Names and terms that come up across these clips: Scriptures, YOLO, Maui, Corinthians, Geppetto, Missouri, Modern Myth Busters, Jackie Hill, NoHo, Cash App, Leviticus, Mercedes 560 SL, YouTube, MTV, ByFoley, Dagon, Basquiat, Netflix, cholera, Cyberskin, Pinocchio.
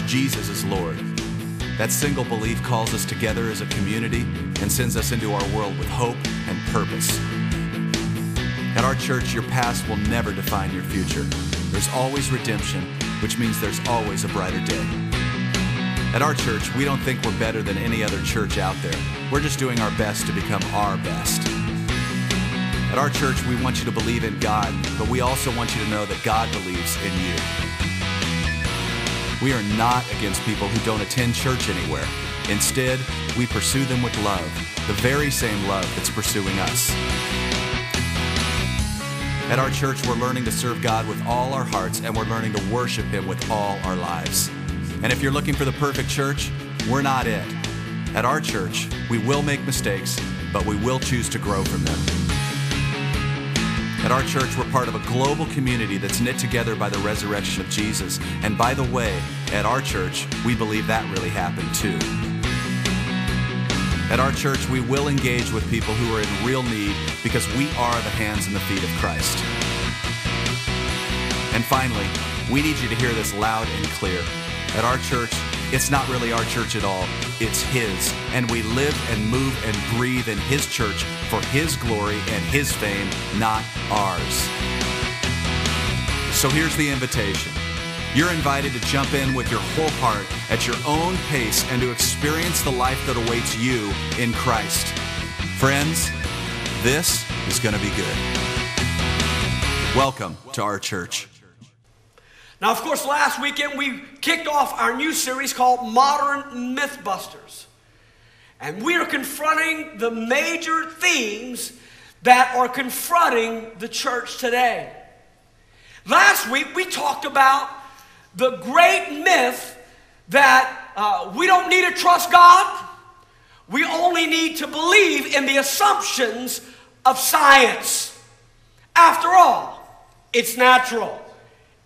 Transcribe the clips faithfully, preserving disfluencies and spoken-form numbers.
which Jesus is Lord. That single belief calls us together as a community and sends us into our world with hope and purpose. At our church, your past will never define your future. There's always redemption, which means there's always a brighter day. At our church, we don't think we're better than any other church out there. We're just doing our best to become our best. At our church, we want you to believe in God, but we also want you to know that God believes in you. We are not against people who don't attend church anywhere. Instead, we pursue them with love, the very same love that's pursuing us. At our church, we're learning to serve God with all our hearts, and we're learning to worship Him with all our lives. And if you're looking for the perfect church, we're not it. At our church, we will make mistakes, but we will choose to grow from them. At our church, we're part of a global community that's knit together by the resurrection of Jesus. And by the way, at our church, we believe that really happened too. At our church, we will engage with people who are in real need because we are the hands and the feet of Christ. And finally, we need you to hear this loud and clear. At our church, it's not really our church at all, it's His. And we live and move and breathe in His church for His glory and His fame, not ours. So here's the invitation. You're invited to jump in with your whole heart at your own pace and to experience the life that awaits you in Christ. Friends, this is going to be good. Welcome to our church. Now, of course, last weekend we kicked off our new series called Modern Mythbusters. And we are confronting the major themes that are confronting the church today. Last week we talked about the great myth that uh, we don't need to trust God. We only need to believe in the assumptions of science. After all, it's natural.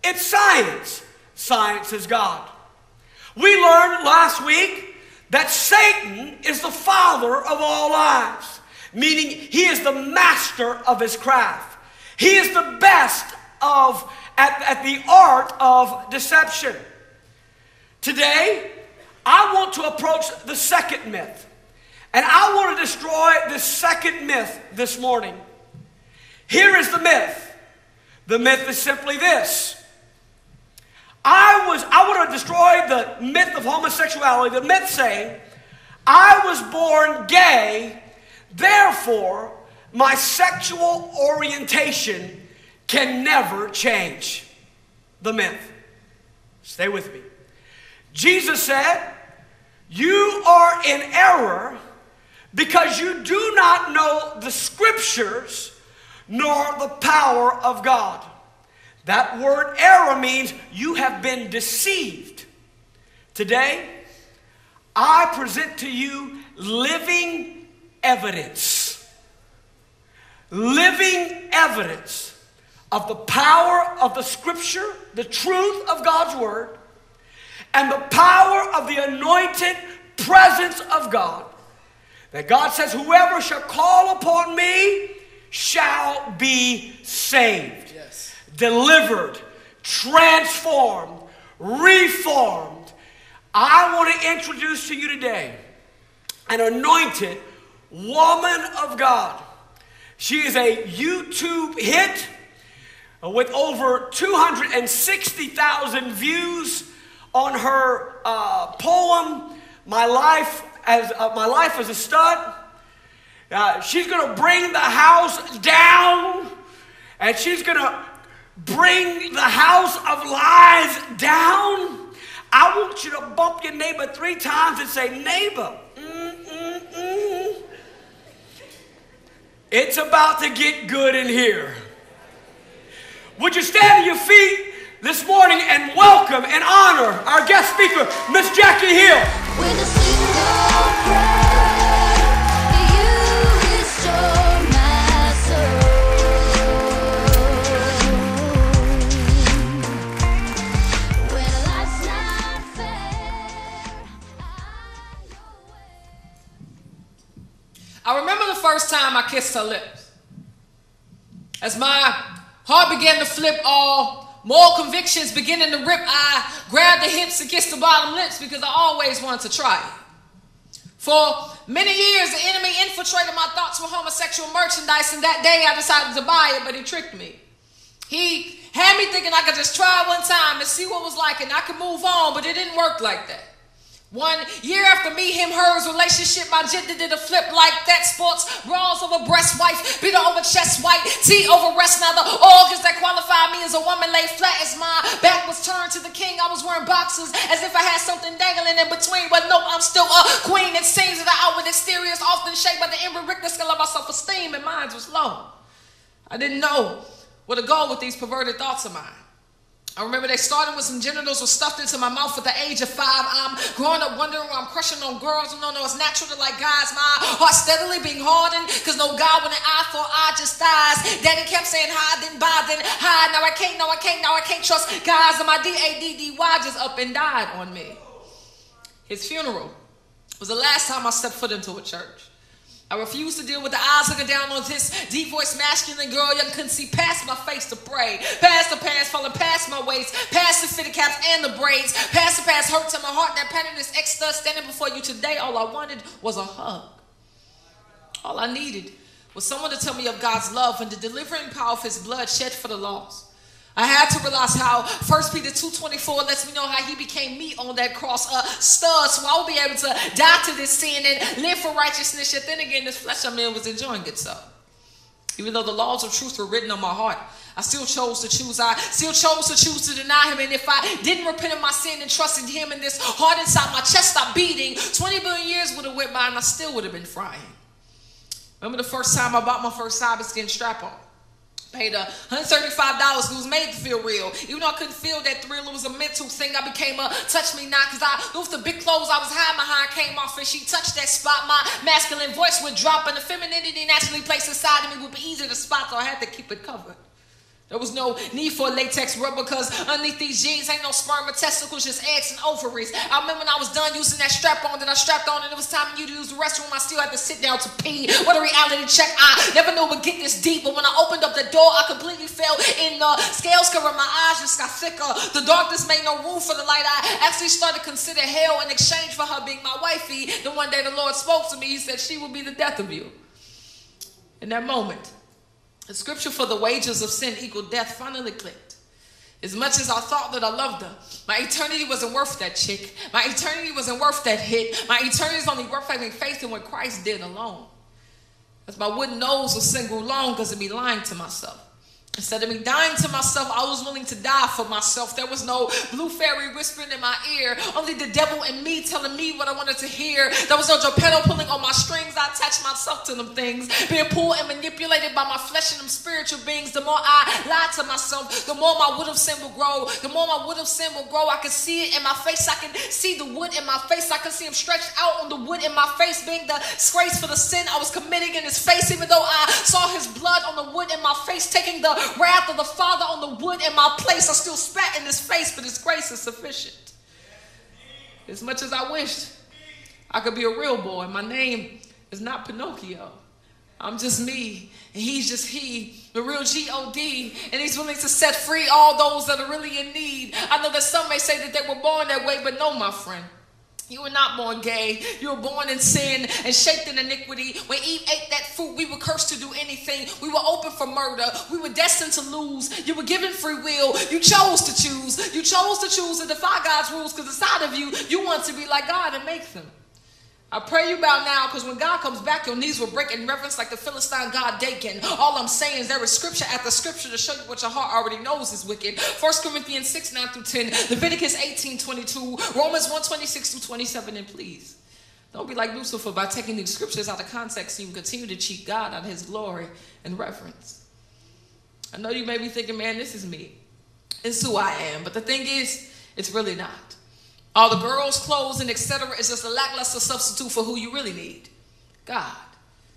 It's science. Science is God. We learned last week that Satan is the father of all lies, meaning he is the master of his craft. He is the best of, at, at the art of deception. Today, I want to approach the second myth, and I want to destroy the second myth this morning. Here is the myth. The myth is simply this. I was, I want to destroy the myth of homosexuality, the myth saying, I was born gay, therefore my sexual orientation can never change. The myth. Stay with me. Jesus said, you are in error because you do not know the scriptures nor the power of God. That word error means you have been deceived. Today, I present to you living evidence. Living evidence of the power of the scripture, the truth of God's word, and the power of the anointed presence of God. That God says, whoever shall call upon me shall be saved. Yes. Delivered, transformed, reformed. I want to introduce to you today an anointed woman of God. She is a YouTube hit with over two hundred sixty thousand views on her uh, poem, My Life as, uh, My Life as a Stud. Uh, she's going to bring the house down, and she's going to bring the house of lies down. I want you to bump your neighbor three times and say, neighbor, mm, mm, mm. It's about to get good in here. Would you stand to your feet this morning and welcome and honor our guest speaker, Miss Jackie Hill. With a single prayer. I remember the first time I kissed her lips. As my heart began to flip all Moral convictions beginning to rip. I grabbed the hips against the bottom lips because I always wanted to try it. For many years, the enemy infiltrated my thoughts with homosexual merchandise, and that day I decided to buy it, but he tricked me. He had me thinking I could just try one time and see what it was like, and I could move on, but it didn't work like that. One year after me, him, hers relationship, my gender did a flip like that. Sports bras over breast wife, bitter over chest white, tea over rest. Now the organs that qualified me as a woman lay flat as my back was turned to the king. I was wearing boxers as if I had something dangling in between. But no, I'm still a queen. It seems that the outward exterior is often shaped by the inward Richter scale of my self-esteem, and mine was low. I didn't know where to go with these perverted thoughts of mine. I remember they started with some genitals were stuffed into my mouth at the age of five. I'm growing up wondering why I'm crushing on girls. You know, no, it's natural to like guys. My heart steadily being hardened because no God with an eye for I just dies. Daddy kept saying hi, then bye, then hi. Now I can't, no I can't, now I can't trust guys. And my D A D D Y just up and died on me. His funeral was the last time I stepped foot into a church. I refused to deal with the eyes looking down on this devoiced masculine girl. Young couldn't see past my face to pray. Past the pants falling past my waist. Past the fitted caps and the braids. Past the past hurts in my heart. That pattern is extra. Standing before you today, all I wanted was a hug. All I needed was someone to tell me of God's love and the delivering power of his blood shed for the lost. I had to realize how First Peter two twenty-four lets me know how he became me on that cross, a stud, so I would be able to die to this sin and live for righteousness. Yet then again, this flesh I'm in was enjoying itself. Even though the laws of truth were written on my heart, I still chose to choose. I still chose to choose to deny him. And if I didn't repent of my sin and trusted him, in this heart inside my chest stopped beating, twenty billion years would have went by and I still would have been frying. Remember the first time I bought my first cyberskin strap on? Paid one hundred thirty-five dollars, it was made to feel real. Even though I couldn't feel that thrill, it was a mental thing. I became a touch me not, because I moved the big clothes I was hiding behind came off and she touched that spot. My masculine voice would drop and the femininity naturally placed inside of me would be easier to spot, so I had to keep it covered. There was no need for latex rubber because underneath these jeans ain't no sperm or testicles, just eggs and ovaries. I remember when I was done using that strap on that I strapped on and it was time for you to use the restroom, I still had to sit down to pee. What a reality check. I never knew it would get this deep, but when I opened up the door, I completely fell in the scales covering my eyes just got thicker. The darkness made no room for the light. I actually started to consider hell in exchange for her being my wifey. Then one day the Lord spoke to me. He said, she will be the death of you. In that moment, the scripture for the wages of sin equal death finally clicked. As much as I thought that I loved her, my eternity wasn't worth that chick. My eternity wasn't worth that hit. My eternity is only worth having faith in what Christ did alone. As my wooden nose was single long because of me lying to myself. Instead of me dying to myself, I was willing to die for myself. There was no blue fairy whispering in my ear, only the devil and me telling me what I wanted to hear. There was no Geppetto pulling on my strings. I attached myself to them things, being pulled and manipulated by my flesh and them spiritual beings. The more I lied to myself, the more my wood of sin will grow. The more my wood of sin will grow, I can see it in my face. I can see the wood in my face. I can see him stretched out on the wood in my face, being the disgrace for the sin I was committing in his face. Even though I saw his blood on the wood in my face, taking the wrath of the Father on the wood in my place, I still spat in his face, but his grace is sufficient. As much as I wished I could be a real boy, my name is not Pinocchio. I'm just me, and he's just he, the real G O D, and he's willing to set free all those that are really in need. I know that some may say that they were born that way, but no, my friend. You were not born gay. You were born in sin and shaped in iniquity. When Eve ate that fruit, we were cursed to do anything. We were open for murder. We were destined to lose. You were given free will. You chose to choose. You chose to choose to defy God's rules because inside of you, you want to be like God and make them. I pray you bow now, because when God comes back, your knees will break in reverence like the Philistine god Dagon. All I'm saying is there is scripture after scripture to show you what your heart already knows is wicked. First Corinthians six, nine through ten, Leviticus eighteen, twenty-two, Romans one, twenty-six through twenty-seven, and please, don't be like Lucifer by taking these scriptures out of context so you can continue to cheat God out of his glory and reverence. I know you may be thinking, man, this is me. It's who I am. But the thing is, it's really not. All the girls, clothes, and et cetera is just a lackluster substitute for who you really need, God.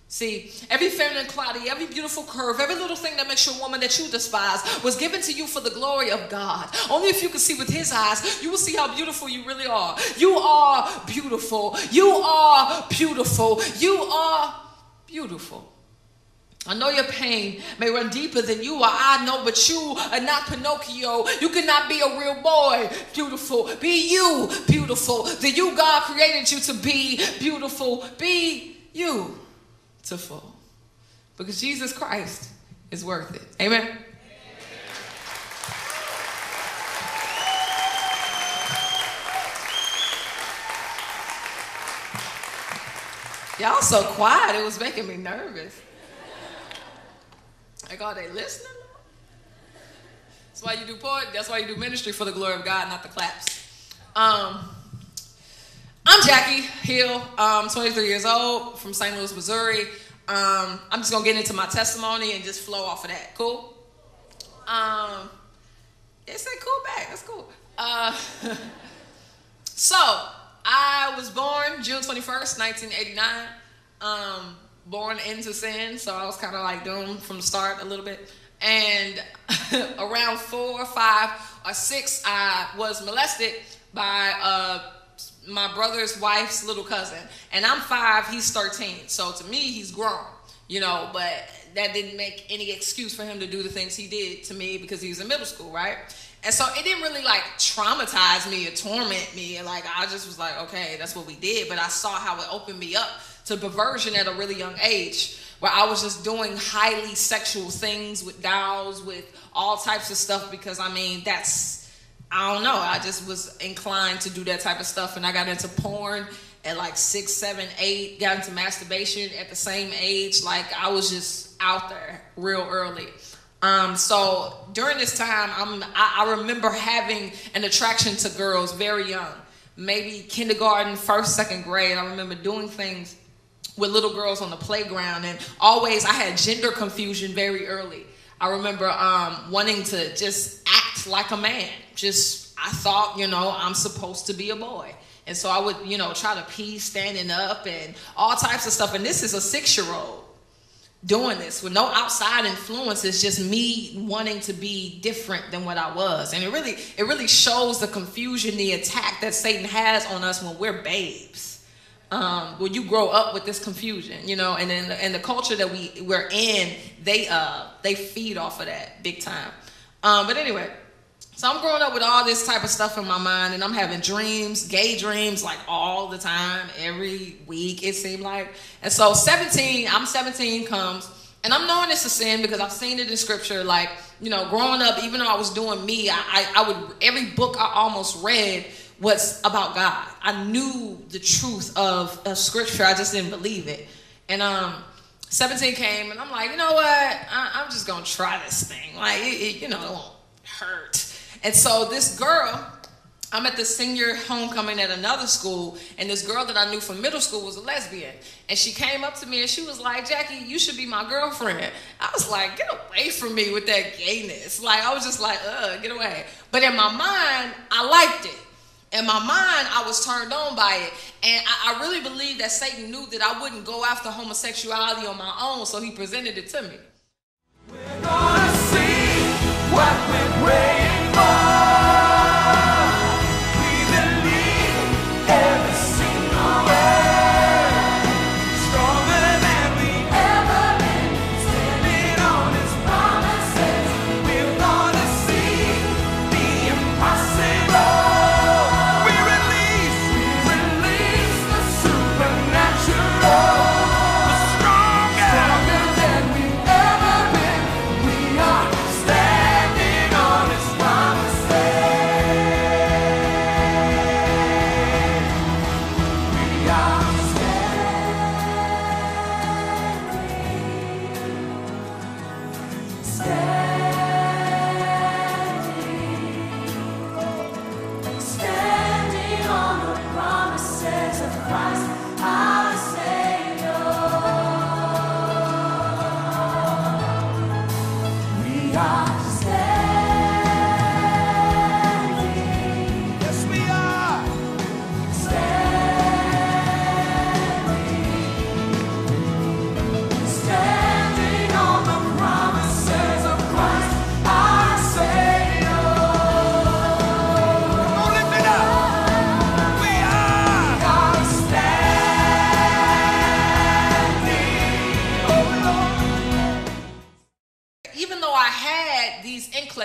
See, every feminine cloudy, every beautiful curve, every little thing that makes you a woman that you despise was given to you for the glory of God. Only if you can see with his eyes, you will see how beautiful you really are. You are beautiful. You are beautiful. You are beautiful. I know your pain may run deeper than you or I know, but you are not Pinocchio. You cannot be a real boy, beautiful. Be you, beautiful. The you God created you to be, beautiful. Be you, beautiful. Because Jesus Christ is worth it. Amen? Amen. Y'all so quiet, it was making me nervous. Like, are they listening? That's why you do poetry. That's why you do ministry, for the glory of God, not the claps. Um, I'm Jackie Hill, um, twenty-three years old, from Saint Louis, Missouri. Um, I'm just going to get into my testimony and just flow off of that. Cool? Um, it said cool back. That's cool. Uh, so, I was born June twenty-first, nineteen eighty-nine. Um... Born into sin, so I was kind of like doomed from the start a little bit. And around four or five or six, I was molested by uh, my brother's wife's little cousin. And I'm five, he's thirteen. So to me, he's grown, you know, but that didn't make any excuse for him to do the things he did to me because he was in middle school, right? And so it didn't really like traumatize me or torment me. And like, I just was like, okay, that's what we did. But I saw how it opened me up to perversion at a really young age, where I was just doing highly sexual things with dolls, with all types of stuff, because I mean, that's, I don't know, I just was inclined to do that type of stuff. And I got into porn at like six, seven, eight, got into masturbation at the same age. Like I was just out there real early. Um, so during this time, I'm, I, I remember having an attraction to girls very young, maybe kindergarten, first, second grade. I remember doing things with little girls on the playground, and always I had gender confusion very early. I remember um, wanting to just act like a man. Just, I thought, you know, I'm supposed to be a boy. And so I would, you know, try to pee standing up and all types of stuff. And this is a six-year-old doing this with no outside influence. It's just me wanting to be different than what I was. And it really, it really shows the confusion, the attack that Satan has on us when we're babes. Um, when you grow up with this confusion, you know, and then and the culture that we we're in, they uh they feed off of that big time. Um, but anyway, so I'm growing up with all this type of stuff in my mind, and I'm having dreams, gay dreams, like all the time, every week it seemed like. And so seventeen, I'm seventeen comes, and I'm knowing it's a sin because I've seen it in scripture. Like, you know, growing up, even though I was doing me, I I, I would every book I almost read what's about God. I knew the truth of, of scripture. I just didn't believe it. And um, seventeen came, and I'm like, you know what? I, I'm just going to try this thing. Like, it, it, you know, it won't hurt. And so this girl, I'm at the senior homecoming at another school, and this girl that I knew from middle school was a lesbian. And she came up to me, and she was like, Jackie, you should be my girlfriend. I was like, get away from me with that gayness. Like, I was just like, ugh, get away. But in my mind, I liked it. In my mind, I was turned on by it. And I, I really believe that Satan knew that I wouldn't go after homosexuality on my own, so he presented it to me. We're gonna see what we're waiting for. We believe every single word, stronger than we ever been, standing on his promises. We're gonna see the impossible. Stronger than we ever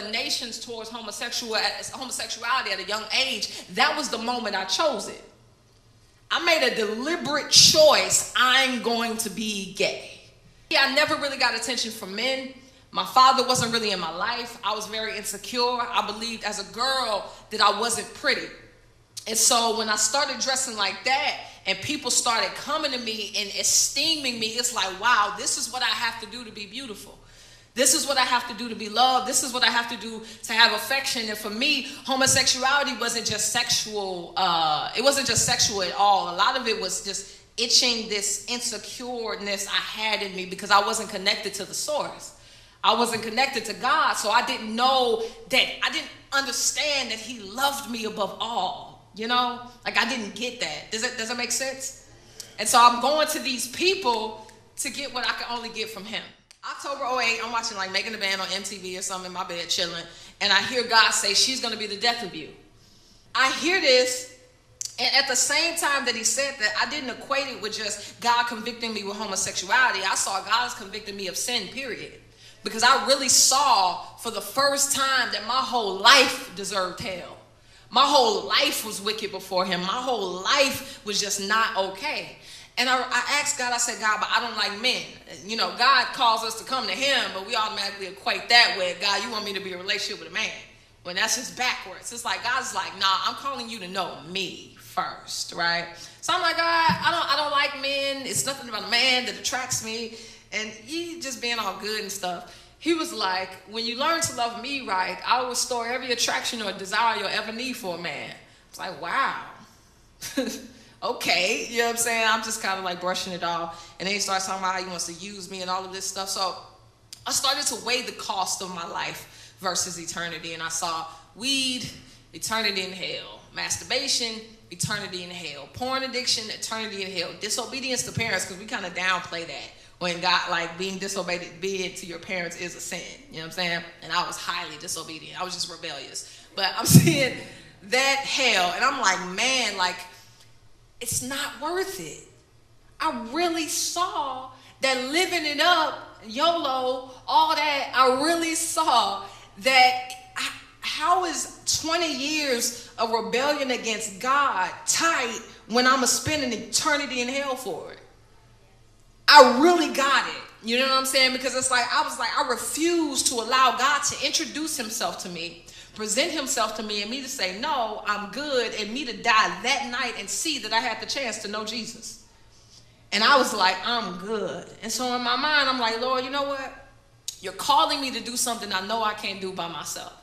inclinations towards homosexual, homosexuality at a young age, that was the moment I chose it. I made a deliberate choice. I'm going to be gay. Yeah, I never really got attention from men. My father wasn't really in my life. I was very insecure. I believed as a girl that I wasn't pretty. And so when I started dressing like that and people started coming to me and esteeming me, it's like, wow, this is what I have to do to be beautiful. This is what I have to do to be loved. This is what I have to do to have affection. And for me, homosexuality wasn't just sexual. Uh, it wasn't just sexual at all. A lot of it was just itching, this insecureness I had in me because I wasn't connected to the source. I wasn't connected to God. So I didn't know that. I didn't understand that he loved me above all. You know, like I didn't get that. Does it, does it make sense? And so I'm going to these people to get what I can only get from him. October oh eight, I'm watching like Making the Band on M T V or something in my bed chilling, and I hear God say, she's going to be the death of you. I hear this, and at the same time that he said that, I didn't equate it with just God convicting me with homosexuality. I saw God as convicting me of sin, period. Because I really saw for the first time that my whole life deserved hell. My whole life was wicked before him. My whole life was just not okay. And I, I asked God, I said, God, but I don't like men. You know, God calls us to come to him, but we automatically equate that with, God, you want me to be in a relationship with a man. When that's just backwards. It's like, God's like, nah, I'm calling you to know me first, right? So I'm like, God, I don't, I don't like men. It's nothing about a man that attracts me. And he just being all good and stuff. He was like, when you learn to love me right, I will restore every attraction or desire you'll ever need for a man. It's like, wow. Okay, you know what I'm saying? I'm just kind of like brushing it off. And then he starts talking about how he wants to use me and all of this stuff. So I started to weigh the cost of my life versus eternity. And I saw weed, eternity in hell. Masturbation, eternity in hell. Porn addiction, eternity in hell. Disobedience to parents, because we kind of downplay that. When God, like being disobedient to your parents is a sin. You know what I'm saying? And I was highly disobedient. I was just rebellious. But I'm seeing that hell. And I'm like, man, like, it's not worth it. I really saw that living it up, YOLO, all that. I really saw that I, how is twenty years of rebellion against God tight when I'm going to spend an eternity in hell for it? I really got it. You know what I'm saying? Because it's like, I was like, I refuse to allow God to introduce himself to me, present himself to me, and me to say, no, I'm good, and me to die that night and see that I had the chance to know Jesus. And I was like, I'm good. And so in my mind, I'm like, Lord, you know what? You're calling me to do something I know I can't do by myself.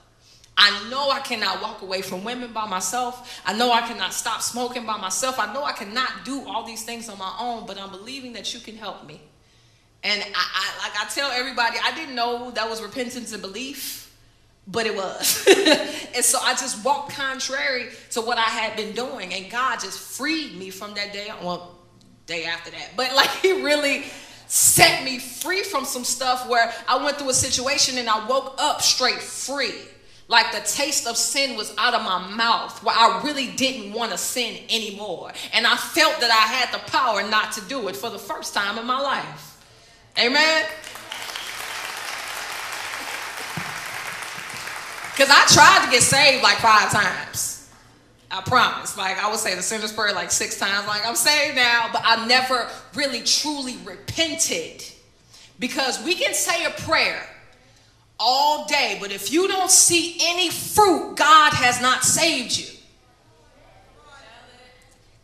I know I cannot walk away from women by myself. I know I cannot stop smoking by myself. I know I cannot do all these things on my own, but I'm believing that you can help me. And I, I like I tell everybody, I didn't know that was repentance and belief. But it was. And so I just walked contrary to what I had been doing. And God just freed me from that day. Well, day after that. But like he really set me free from some stuff where I went through a situation and I woke up straight free. Like the taste of sin was out of my mouth, where I really didn't want to sin anymore. And I felt that I had the power not to do it for the first time in my life. Amen. Because I tried to get saved like five times. I promise. Like I would say the sinner's prayer like six times. Like I'm saved now. But I never really truly repented. Because we can say a prayer all day. But if you don't see any fruit, God has not saved you.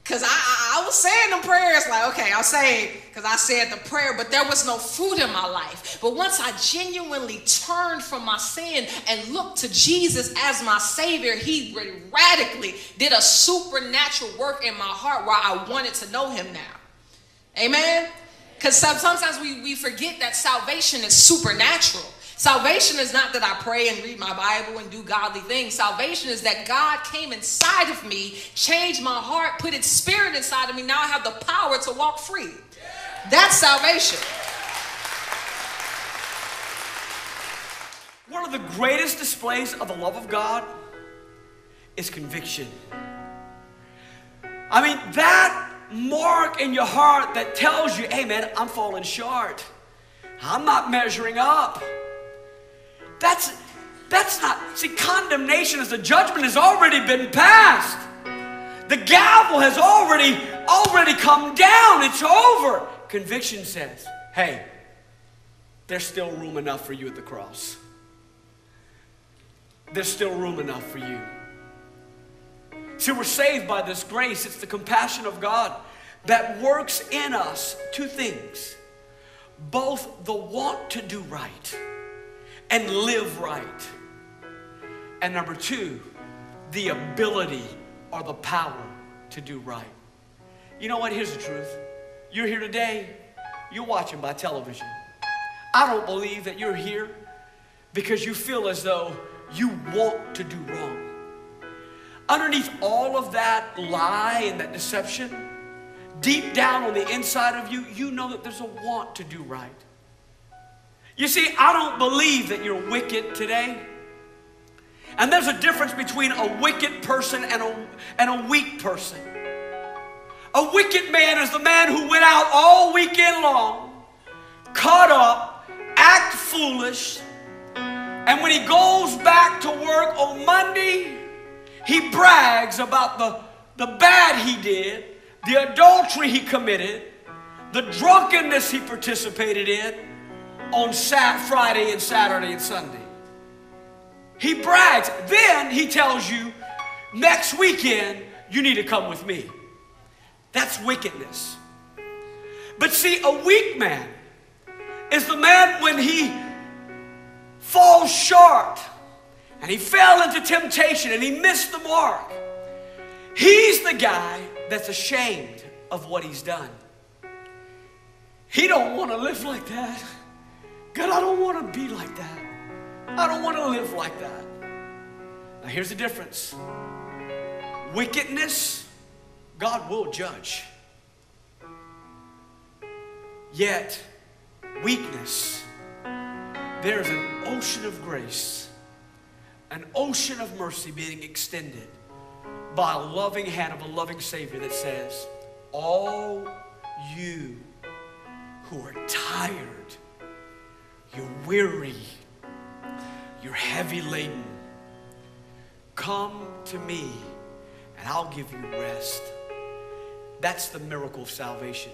Because I, I, I was saying the prayers like, okay, I'm saved. Because I said the prayer, but there was no fruit in my life. But once I genuinely turned from my sin and looked to Jesus as my Savior, he radically did a supernatural work in my heart where I wanted to know him now. Amen? Because sometimes we, we forget that salvation is supernatural. Salvation is not that I pray and read my Bible and do godly things. Salvation is that God came inside of me, changed my heart, put his spirit inside of me. Now I have the power to walk free. That's salvation. One of the greatest displays of the love of God is conviction. I mean, that mark in your heart that tells you, hey man, I'm falling short. I'm not measuring up. That's, That's not, see, condemnation is the judgment has already been passed. The gavel has already, already come down. It's over. Conviction says, hey, there's still room enough for you at the cross. There's still room enough for you. See, we're saved by this grace. It's the compassion of God that works in us two things. Both the want to do right and live right. And number two, the ability or the power to do right. You know what? Here's the truth. You're here today. You're watching by television. I don't believe that you're here because you feel as though you want to do wrong. Underneath all of that lie and that deception, deep down on the inside of you, you know that there's a want to do right. You see, I don't believe that you're wicked today. And there's a difference between a wicked person and a, and a weak person. A wicked man is the man who went out all weekend long, caught up, act foolish, and when he goes back to work on Monday, he brags about the, the bad he did, the adultery he committed, the drunkenness he participated in on Sat Friday and Saturday and Sunday. He brags. Then he tells you, next weekend, you need to come with me. That's wickedness. But see, a weak man is the man when he falls short and he fell into temptation and he missed the mark. He's the guy that's ashamed of what he's done. He don't want to live like that. God, I don't want to be like that. I don't want to live like that. Now here's the difference. Wickedness, God will judge. Yet, weakness, there's an ocean of grace, an ocean of mercy being extended by a loving hand of a loving Savior that says, all you who are tired, you're weary, you're heavy laden, come to me and I'll give you rest. That's the miracle of salvation.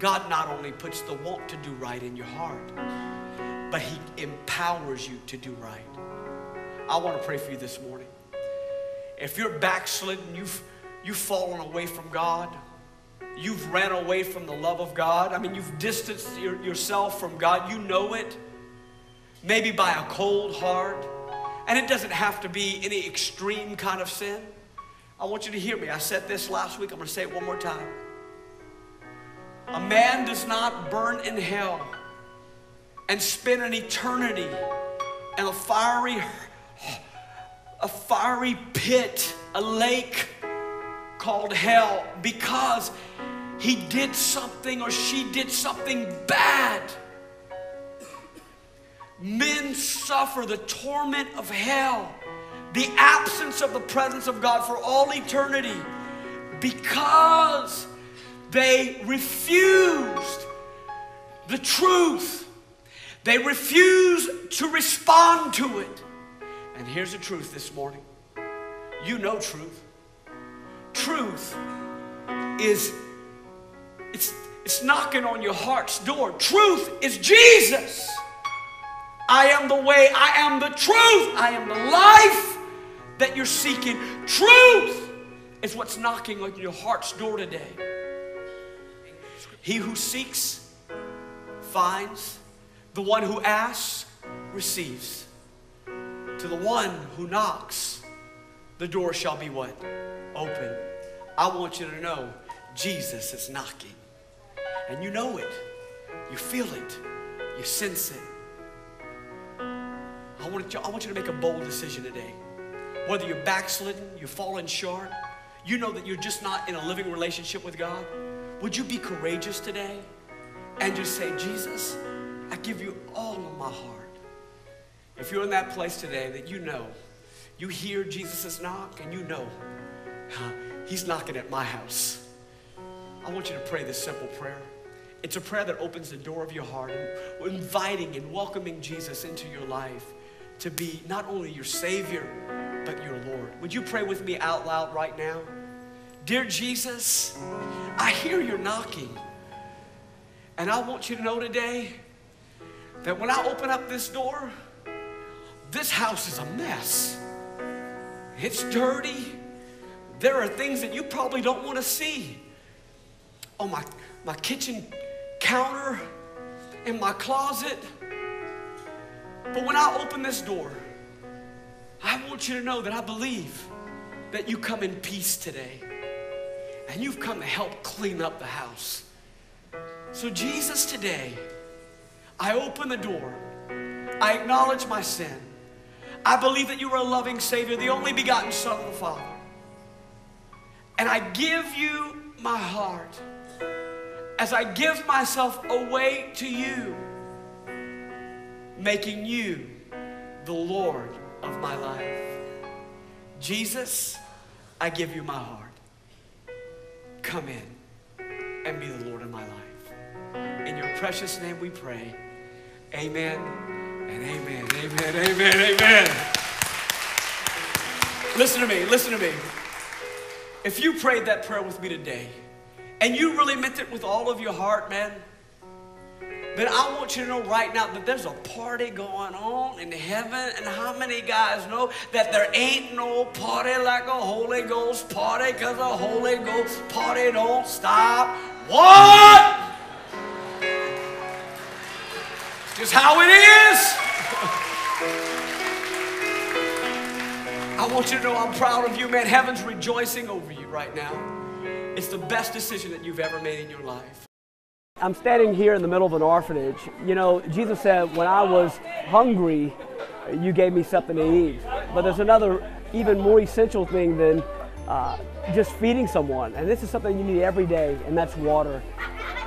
God not only puts the want to do right in your heart, but He empowers you to do right. I want to pray for you this morning. If you're backslidden, you've, you've fallen away from God, you've ran away from the love of God, I mean, you've distanced your, yourself from God, you know it, maybe by a cold heart, and it doesn't have to be any extreme kind of sin. I want you to hear me. I said this last week. I'm going to say it one more time. A man does not burn in hell and spend an eternity in a fiery A fiery pit, a lake called hell, because he did something or she did something bad. Men suffer the torment of hell, the absence of the presence of God for all eternity, because they refused the truth. They refused to respond to it. And here's the truth this morning. You know truth. Truth is, it's, it's knocking on your heart's door. Truth is Jesus. I am the way, I am the truth, I am the life that you're seeking. Truth is what's knocking on your heart's door today. He who seeks, finds. The one who asks, receives. To the one who knocks, the door shall be what? Open. I want you to know Jesus is knocking. And you know it. You feel it. You sense it. I want you, I want you to make a bold decision today. Whether you're backslidden, you're falling short, you know that you're just not in a living relationship with God, would you be courageous today and just say, Jesus, I give you all of my heart. If you're in that place today that you know, you hear Jesus' knock and you know, huh, He's knocking at my house. I want you to pray this simple prayer. It's a prayer that opens the door of your heart, and inviting and welcoming Jesus into your life to be not only your Savior, but your Lord. Would you pray with me out loud right now? Dear Jesus, I hear you're knocking. And I want you to know today that when I open up this door, this house is a mess. It's dirty. There are things that you probably don't want to see. On my, my kitchen counter, in my closet. But when I open this door, I want you to know that I believe that you come in peace today. And you've come to help clean up the house. So Jesus, today, I open the door. I acknowledge my sin. I believe that you are a loving Savior, the only begotten Son of the Father. And I give you my heart as I give myself away to you, making you the Lord of my life. Jesus, I give you my heart. Come in and be the Lord of my life. In your precious name we pray. Amen and amen, amen, amen, amen. Listen to me, listen to me. If you prayed that prayer with me today, and you really meant it with all of your heart, man, then I want you to know right now that there's a party going on in heaven. And how many guys know that there ain't no party like a Holy Ghost party, because a Holy Ghost party don't stop? What? Just how it is. I want you to know I'm proud of you, man. Heaven's rejoicing over you right now. It's the best decision that you've ever made in your life. I'm standing here in the middle of an orphanage. You know, Jesus said, when I was hungry, you gave me something to eat. But there's another even more essential thing than uh, just feeding someone. And this is something you need every day, and that's water.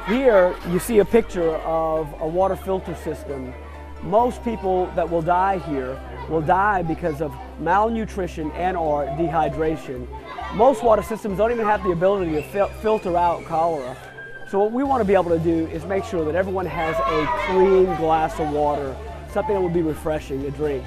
Here, you see a picture of a water filter system. Most people that will die here will die because of malnutrition and or dehydration. Most water systems don't even have the ability to fil filter out cholera. So what we want to be able to do is make sure that everyone has a clean glass of water, something that will be refreshing to drink.